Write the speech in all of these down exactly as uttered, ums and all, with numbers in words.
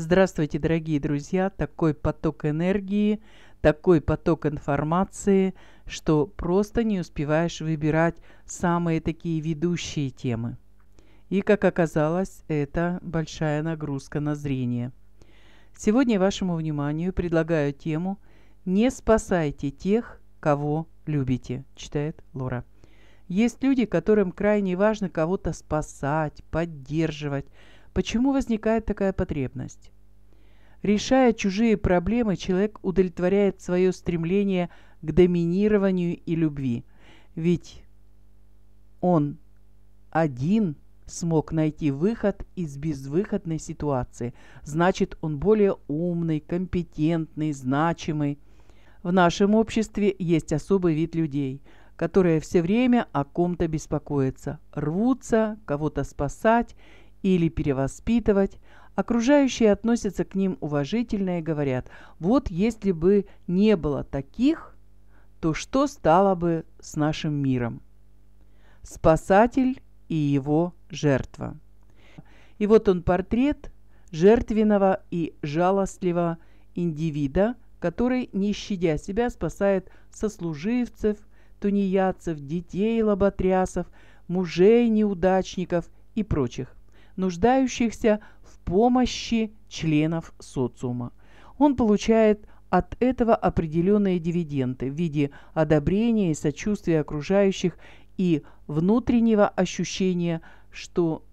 Здравствуйте, дорогие друзья! Такой поток энергии, такой поток информации, что просто не успеваешь выбирать самые такие ведущие темы. И, как оказалось, это большая нагрузка на зрение. Сегодня вашему вниманию предлагаю тему «Не спасайте тех, кого любите», читает Лора. Есть люди, которым крайне важно кого-то спасать, поддерживать. Почему возникает такая потребность? Решая чужие проблемы, человек удовлетворяет свое стремление к доминированию и любви. Ведь он один смог найти выход из безвыходной ситуации. Значит, он более умный, компетентный, значимый. В нашем обществе есть особый вид людей, которые все время о ком-то беспокоятся, рвутся кого-то спасать или перевоспитывать. Окружающие относятся к ним уважительно и говорят: вот если бы не было таких, то что стало бы с нашим миром? Спасатель и его жертва. И вот он, портрет жертвенного и жалостливого индивида, который, не щадя себя, спасает сослуживцев, тунеядцев, детей лоботрясов, мужей неудачников и прочих, нуждающихся в помощи членов социума. Он получает от этого определенные дивиденды в виде одобрения и сочувствия окружающих и внутреннего ощущения, что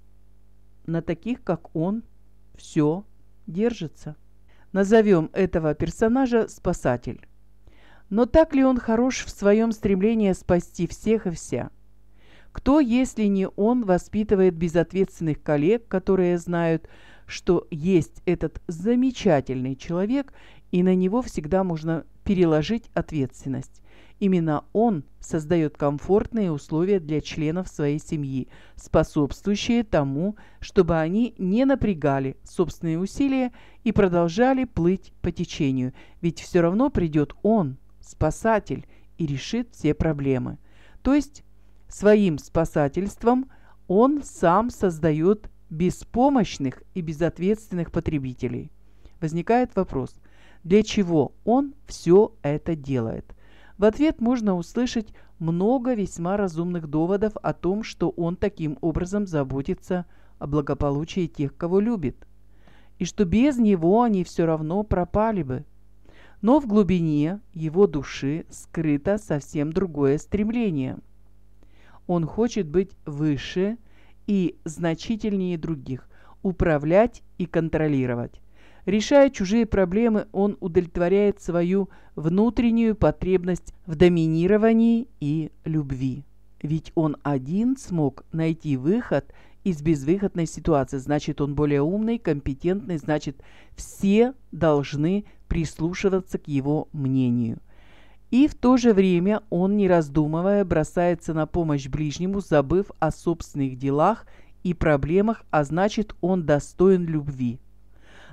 на таких, как он, все держится. Назовем этого персонажа «Спасатель». Но так ли он хорош в своем стремлении спасти всех и вся? Кто, если не он, воспитывает безответственных коллег, которые знают, что есть этот замечательный человек, и на него всегда можно переложить ответственность? Именно он создает комфортные условия для членов своей семьи, способствующие тому, чтобы они не напрягали собственные усилия и продолжали плыть по течению. Ведь все равно придет он, спасатель, и решит все проблемы. То есть своим спасательством он сам создает беспомощных и безответственных потребителей. Возникает вопрос, для чего он все это делает? В ответ можно услышать много весьма разумных доводов о том, что он таким образом заботится о благополучии тех, кого любит, и что без него они все равно пропали бы. Но в глубине его души скрыто совсем другое стремление. Он хочет быть выше и значительнее других, управлять и контролировать. Решая чужие проблемы, он удовлетворяет свою внутреннюю потребность в доминировании и любви. Ведь он один смог найти выход из безвыходной ситуации. Значит, он более умный, компетентный, значит, все должны прислушиваться к его мнению. И в то же время он, не раздумывая, бросается на помощь ближнему, забыв о собственных делах и проблемах, а значит, он достоин любви.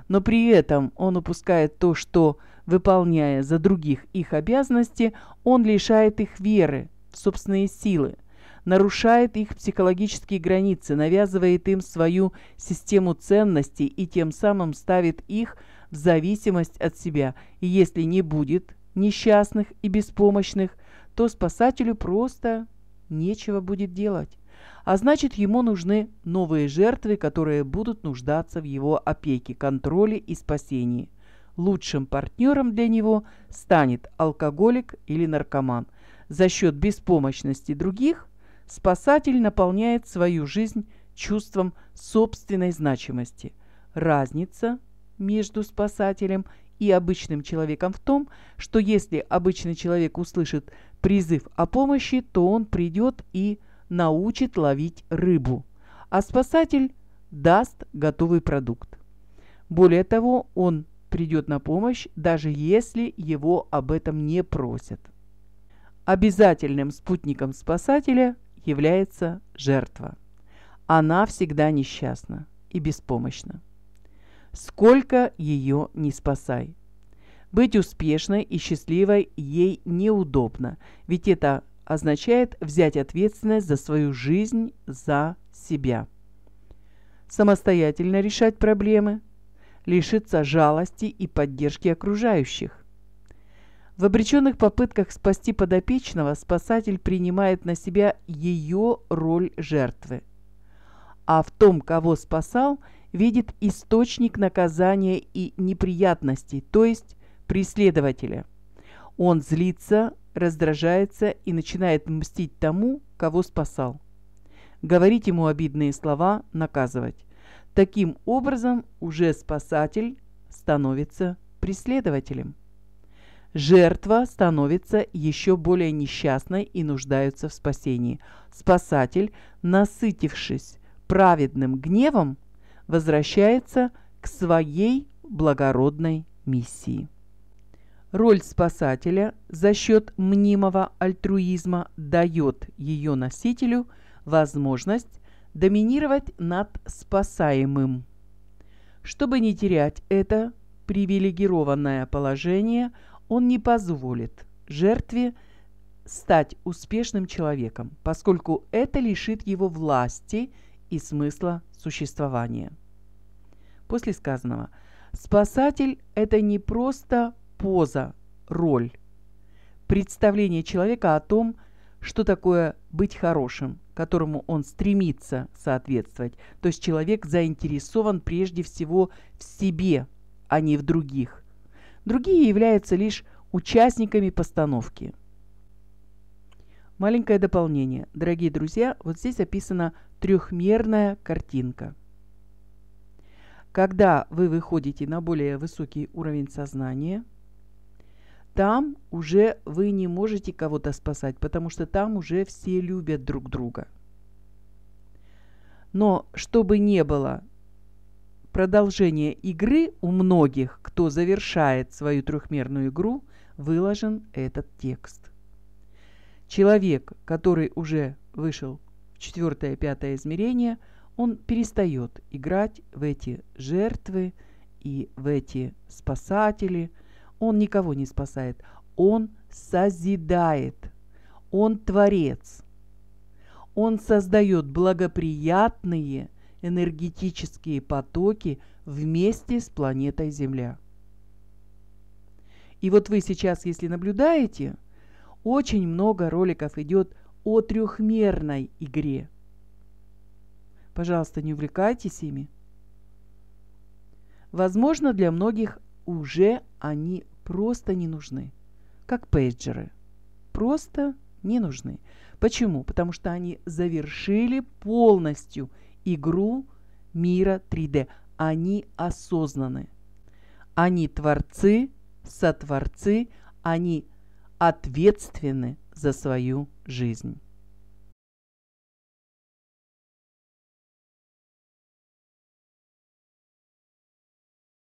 Но при этом он упускает то, что, выполняя за других их обязанности, он лишает их веры в собственные силы, нарушает их психологические границы, навязывает им свою систему ценностей и тем самым ставит их в зависимость от себя. И если не будет несчастных и беспомощных, то спасателю просто нечего будет делать. А значит, ему нужны новые жертвы, которые будут нуждаться в его опеке, контроле и спасении. Лучшим партнером для него станет алкоголик или наркоман. За счет беспомощности других спасатель наполняет свою жизнь чувством собственной значимости. Разница между спасателем и обычным человеком в том, что если обычный человек услышит призыв о помощи, то он придет и научит ловить рыбу, а спасатель даст готовый продукт. Более того, он придет на помощь, даже если его об этом не просят. Обязательным спутником спасателя является жертва. Она всегда несчастна и беспомощна. Сколько ее не спасай. Быть успешной и счастливой ей неудобно, ведь это означает взять ответственность за свою жизнь, за себя. Самостоятельно решать проблемы, лишится жалости и поддержки окружающих. В обреченных попытках спасти подопечного спасатель принимает на себя ее роль жертвы, а в том, кого спасал, видит источник наказания и неприятностей, то есть преследователя. Он злится, раздражается и начинает мстить тому, кого спасал. Говорить ему обидные слова, наказывать. Таким образом, уже спасатель становится преследователем. Жертва становится еще более несчастной и нуждается в спасении. Спасатель, насытившись праведным гневом, возвращается к своей благородной миссии. Роль спасателя за счет мнимого альтруизма дает ее носителю возможность доминировать над спасаемым. Чтобы не терять это привилегированное положение, он не позволит жертве стать успешным человеком, поскольку это лишит его власти и смысла существования. После сказанного, спасатель – это не просто поза, роль, представление человека о том, что такое быть хорошим, которому он стремится соответствовать. То есть человек заинтересован прежде всего в себе, а не в других. Другие являются лишь участниками постановки. Маленькое дополнение. Дорогие друзья, вот здесь описана трехмерная картинка. Когда вы выходите на более высокий уровень сознания, там уже вы не можете кого-то спасать, потому что там уже все любят друг друга. Но чтобы не было продолжения игры у многих, кто завершает свою трехмерную игру, выложен этот текст. Человек, который уже вышел в четвертое, пятое измерение, он перестает играть в эти жертвы и в эти спасатели. Он никого не спасает. Он созидает. Он творец. Он создает благоприятные энергетические потоки вместе с планетой Земля. И вот вы сейчас, если наблюдаете, очень много роликов идет о трехмерной игре. Пожалуйста, не увлекайтесь ими. Возможно, для многих уже они просто не нужны, как пейджеры. Просто не нужны. Почему? Потому что они завершили полностью игру мира три дэ. Они осознаны. Они творцы, сотворцы, они ответственны за свою жизнь.